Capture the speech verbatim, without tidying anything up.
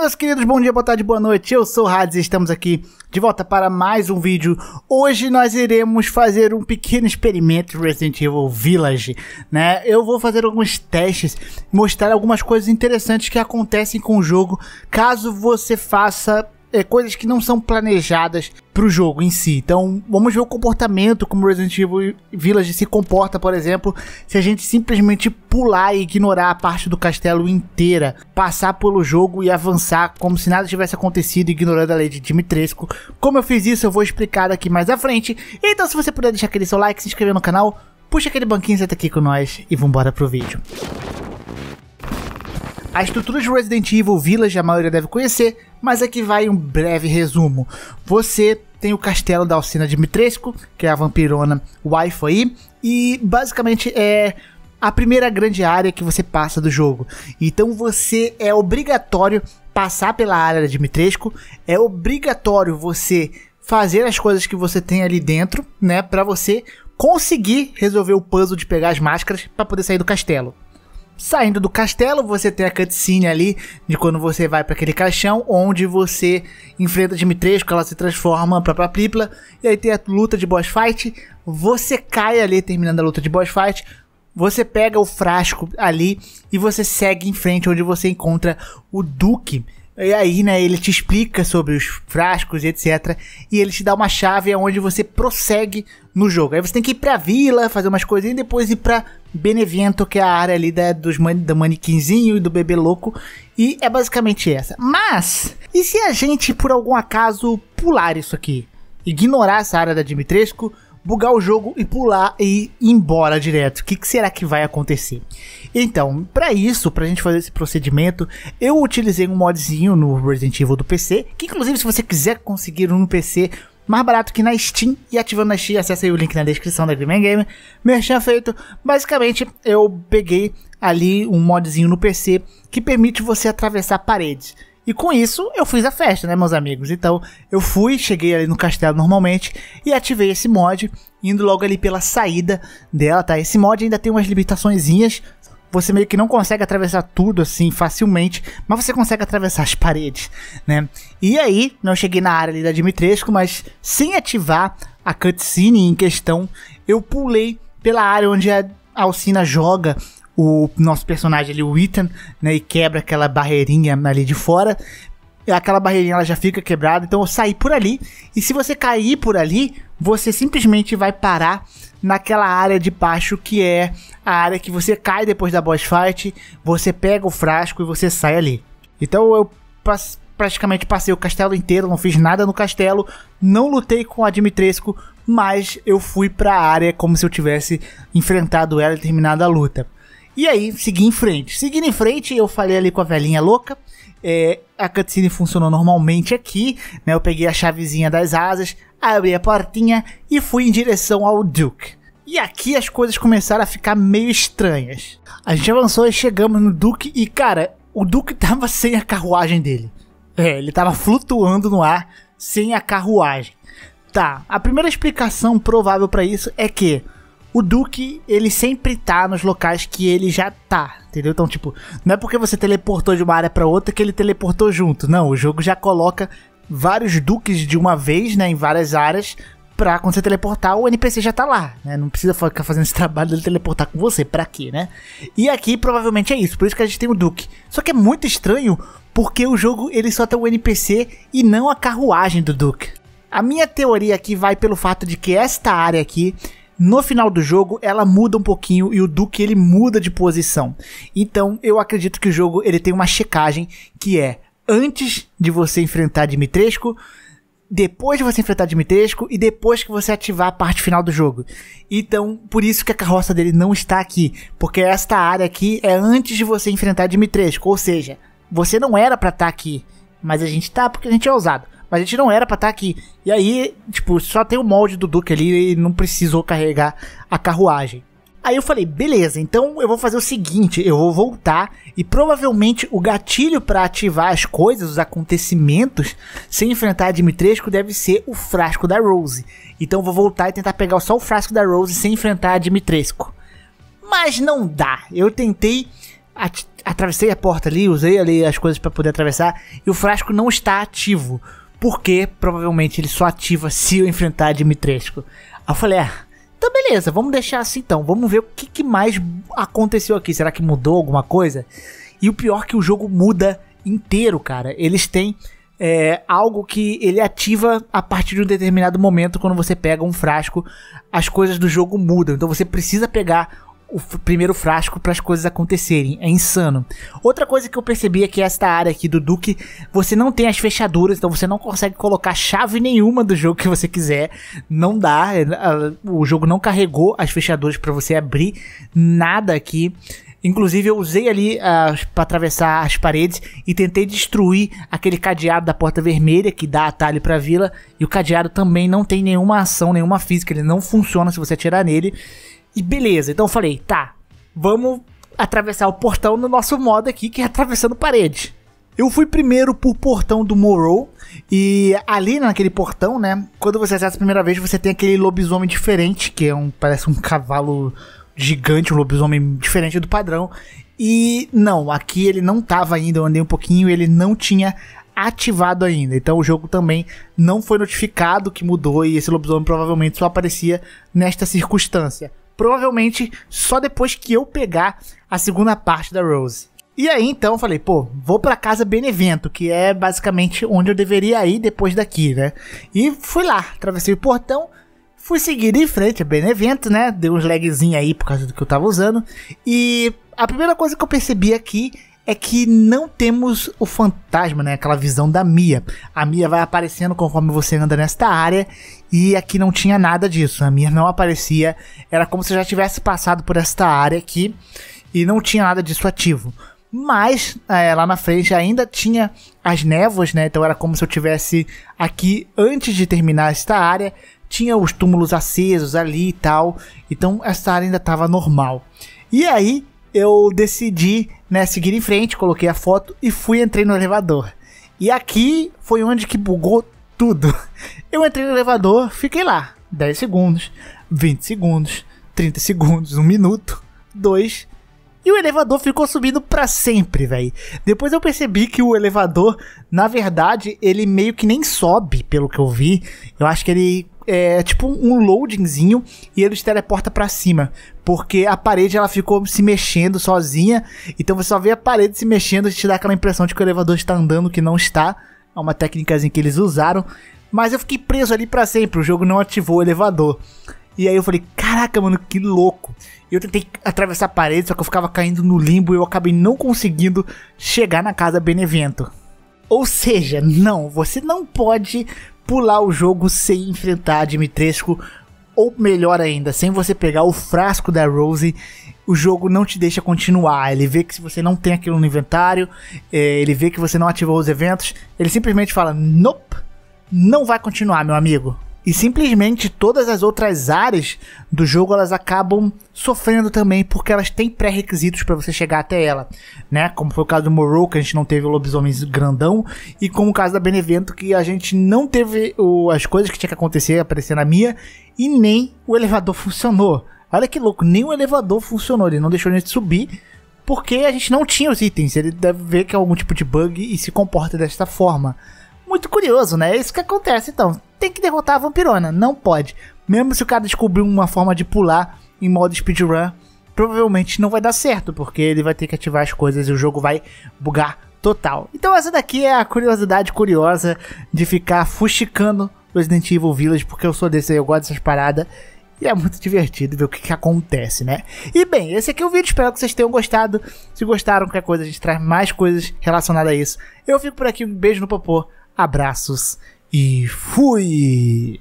meus queridos, bom dia, boa tarde, boa noite, eu sou o Hades e estamos aqui de volta para mais um vídeo. Hoje nós iremos fazer um pequeno experimento de Resident Evil Village, né? Eu vou fazer alguns testes, mostrar algumas coisas interessantes que acontecem com o jogo, caso você faça é, coisas que não são planejadas para o jogo em si. Então vamos ver o comportamento, como Resident Evil Village se comporta, por exemplo, se a gente simplesmente pular e ignorar a parte do castelo inteira, passar pelo jogo e avançar como se nada tivesse acontecido, ignorando a lei de Dimitrescu. Como eu fiz isso eu vou explicar aqui mais à frente. Então se você puder deixar aquele seu like, se inscrever no canal, puxa aquele banquinho, senta aqui com nós e vambora pro vídeo. A estrutura de Resident Evil Village a maioria deve conhecer, mas aqui vai um breve resumo. Você tem o castelo da Alcina Dimitrescu, que é a vampirona waifu aí, e basicamente é a primeira grande área que você passa do jogo. Então você é obrigatório passar pela área da Dimitrescu, é obrigatório você fazer as coisas que você tem ali dentro, né, para você conseguir resolver o puzzle de pegar as máscaras para poder sair do castelo. Saindo do castelo, você tem a cutscene ali de quando você vai para aquele caixão onde você enfrenta Dimitrescu, ela se transforma para a Plípla, e aí tem a luta de boss fight, você cai ali terminando a luta de boss fight, você pega o frasco ali e você segue em frente onde você encontra o Duque. E aí, né, ele te explica sobre os frascos e etcétera. E ele te dá uma chave onde você prossegue no jogo. Aí você tem que ir pra vila, fazer umas coisinhas e depois ir pra Benevento, que é a área ali da, dos man, do manequinzinho e do bebê louco. E é basicamente essa. Mas, e se a gente, por algum acaso, pular isso aqui? Ignorar essa área da Dimitrescu, bugar o jogo e pular e ir embora direto. O que, que será que vai acontecer? Então, para isso, pra gente fazer esse procedimento, eu utilizei um modzinho no Resident Evil do P C, que inclusive se você quiser conseguir um no P C, mais barato que na Steam, e ativando na Steam, acessa aí o link na descrição da Green Man Game. Merchan feito, basicamente eu peguei ali um modzinho no P C que permite você atravessar paredes. E com isso, eu fiz a festa, né, meus amigos? Então, eu fui, cheguei ali no castelo normalmente e ativei esse mod, indo logo ali pela saída dela, tá? Esse mod ainda tem umas limitaçõezinhas, você meio que não consegue atravessar tudo, assim, facilmente, mas você consegue atravessar as paredes, né? E aí, não cheguei na área ali da Dimitrescu, mas sem ativar a cutscene em questão, eu pulei pela área onde a Alcina joga o nosso personagem ali, o Ethan, né, e quebra aquela barreirinha ali de fora, aquela barreirinha ela já fica quebrada, então eu saí por ali, e se você cair por ali, você simplesmente vai parar naquela área de baixo que é a área que você cai depois da boss fight, você pega o frasco e você sai ali. Então eu passo praticamente passei o castelo inteiro, não fiz nada no castelo, não lutei com a Dimitrescu, mas eu fui pra área como se eu tivesse enfrentado ela e terminado a luta. E aí, segui em frente. Seguindo em frente, eu falei ali com a velhinha louca, é, a cutscene funcionou normalmente aqui, né, eu peguei a chavezinha das asas, abri a portinha e fui em direção ao Duke. E aqui as coisas começaram a ficar meio estranhas. A gente avançou e chegamos no Duke e, cara, o Duke tava sem a carruagem dele. É, ele tava flutuando no ar sem a carruagem. Tá, a primeira explicação provável pra isso é que o Duke, ele sempre tá nos locais que ele já tá, entendeu? Então, tipo, não é porque você teleportou de uma área pra outra que ele teleportou junto. Não, o jogo já coloca vários Dukes de uma vez, né, em várias áreas, pra quando você teleportar, o N P C já tá lá, né? Não precisa ficar fazendo esse trabalho dele teleportar com você, pra quê, né? E aqui, provavelmente, é isso. Por isso que a gente tem o Duke. Só que é muito estranho, porque o jogo, ele só tem o N P C e não a carruagem do Duke. A minha teoria aqui vai pelo fato de que esta área aqui, no final do jogo, ela muda um pouquinho e o Duke, ele muda de posição. Então, eu acredito que o jogo, ele tem uma checagem que é antes de você enfrentar Dimitrescu, depois de você enfrentar Dimitrescu e depois que você ativar a parte final do jogo. Então, por isso que a carroça dele não está aqui, porque esta área aqui é antes de você enfrentar Dimitrescu, ou seja, você não era pra estar aqui, mas a gente tá porque a gente é ousado. Mas a gente não era pra estar aqui. E aí, tipo, só tem o molde do Duke ali e não precisou carregar a carruagem. Aí eu falei, beleza, então eu vou fazer o seguinte, eu vou voltar e provavelmente o gatilho pra ativar as coisas, os acontecimentos, sem enfrentar a Dimitrescu deve ser o frasco da Rose. Então eu vou voltar e tentar pegar só o frasco da Rose sem enfrentar a Dimitrescu. Mas não dá, eu tentei atravessei a porta ali, usei ali as coisas para poder atravessar, e o frasco não está ativo, porque provavelmente ele só ativa se eu enfrentar a Dimitrescu. Aí eu falei, ah, então beleza, vamos deixar assim então, vamos ver o que, que mais aconteceu aqui, será que mudou alguma coisa? E o pior é que o jogo muda inteiro, cara, eles têm é, algo que ele ativa a partir de um determinado momento, quando você pega um frasco, as coisas do jogo mudam, então você precisa pegar o primeiro frasco para as coisas acontecerem. É insano. Outra coisa que eu percebi é que esta área aqui do Duque, você não tem as fechaduras, então você não consegue colocar chave nenhuma do jogo que você quiser. Não dá. O jogo não carregou as fechaduras para você abrir nada aqui. Inclusive eu usei ali uh, para atravessar as paredes e tentei destruir aquele cadeado da porta vermelha que dá atalho para a vila. E o cadeado também não tem nenhuma ação, nenhuma física. Ele não funciona se você atirar nele. E beleza, então eu falei, tá, vamos atravessar o portão no nosso modo aqui, que é atravessando parede. Eu fui primeiro pro portão do Moreau, e ali naquele portão, né, quando você acessa a primeira vez, você tem aquele lobisomem diferente, que é um, parece um cavalo gigante, um lobisomem diferente do padrão. E não, aqui ele não tava ainda, eu andei um pouquinho e ele não tinha ativado ainda, então o jogo também não foi notificado que mudou, e esse lobisomem provavelmente só aparecia nesta circunstância. Provavelmente só depois que eu pegar a segunda parte da Rose. E aí então eu falei, pô, vou pra casa Benevento, que é basicamente onde eu deveria ir depois daqui, né? E fui lá, atravessei o portão, fui seguir em frente a Benevento, né? Deu uns lagzinhos aí por causa do que eu tava usando. E a primeira coisa que eu percebi aqui é que não temos o fantasma, né? Aquela visão da Mia. A Mia vai aparecendo conforme você anda nesta área. E aqui não tinha nada disso. A Mia não aparecia. Era como se eu já tivesse passado por esta área aqui. E não tinha nada disso ativo. Mas é, lá na frente ainda tinha as névoas, né? Então era como se eu tivesse aqui antes de terminar esta área. Tinha os túmulos acesos ali e tal. Então esta área ainda estava normal. E aí eu decidi, né, seguir em frente, coloquei a foto e fui, entrei no elevador. E aqui foi onde que bugou tudo. Eu entrei no elevador, fiquei lá, dez segundos, vinte segundos, trinta segundos, um minuto, dois. E o elevador ficou subindo pra sempre, velho. Depois eu percebi que o elevador, na verdade, ele meio que nem sobe, pelo que eu vi. Eu acho que ele é tipo um loadingzinho e ele se teleporta pra cima, porque a parede ela ficou se mexendo sozinha, então você só vê a parede se mexendo e te dá aquela impressão de que o elevador está andando, que não está. É uma técnicazinha que eles usaram, mas eu fiquei preso ali pra sempre, o jogo não ativou o elevador. E aí eu falei, caraca, mano, que louco. Eu tentei atravessar a parede, só que eu ficava caindo no limbo e eu acabei não conseguindo chegar na casa Benevento. Ou seja, não, você não pode pular o jogo sem enfrentar a Dimitrescu, ou melhor ainda, sem você pegar o frasco da Rose, o jogo não te deixa continuar. Ele vê que se você não tem aquilo no inventário, ele vê que você não ativou os eventos, ele simplesmente fala, nope, não vai continuar, meu amigo. E simplesmente todas as outras áreas do jogo elas acabam sofrendo também, porque elas têm pré-requisitos para você chegar até ela, né? Como foi o caso do Moreau, que a gente não teve o lobisomem grandão, e como o caso da Benevento, que a gente não teve o, as coisas que tinha que acontecer aparecer na Mia, e nem o elevador funcionou. Olha que louco, nem o elevador funcionou, ele não deixou a gente subir, porque a gente não tinha os itens. Ele deve ver que é algum tipo de bug e se comporta desta forma. Muito curioso, né? É isso que acontece, então. Tem que derrotar a vampirona, não pode. Mesmo se o cara descobrir uma forma de pular em modo speedrun, provavelmente não vai dar certo, porque ele vai ter que ativar as coisas e o jogo vai bugar total. Então essa daqui é a curiosidade curiosa de ficar fuxicando Resident Evil Village, porque eu sou desse aí, eu gosto dessas paradas. E é muito divertido ver o que, que acontece, né? E bem, esse aqui é o vídeo. Espero que vocês tenham gostado. Se gostaram, qualquer coisa, a gente traz mais coisas relacionadas a isso. Eu fico por aqui. Um beijo no popô. Abraços e fui!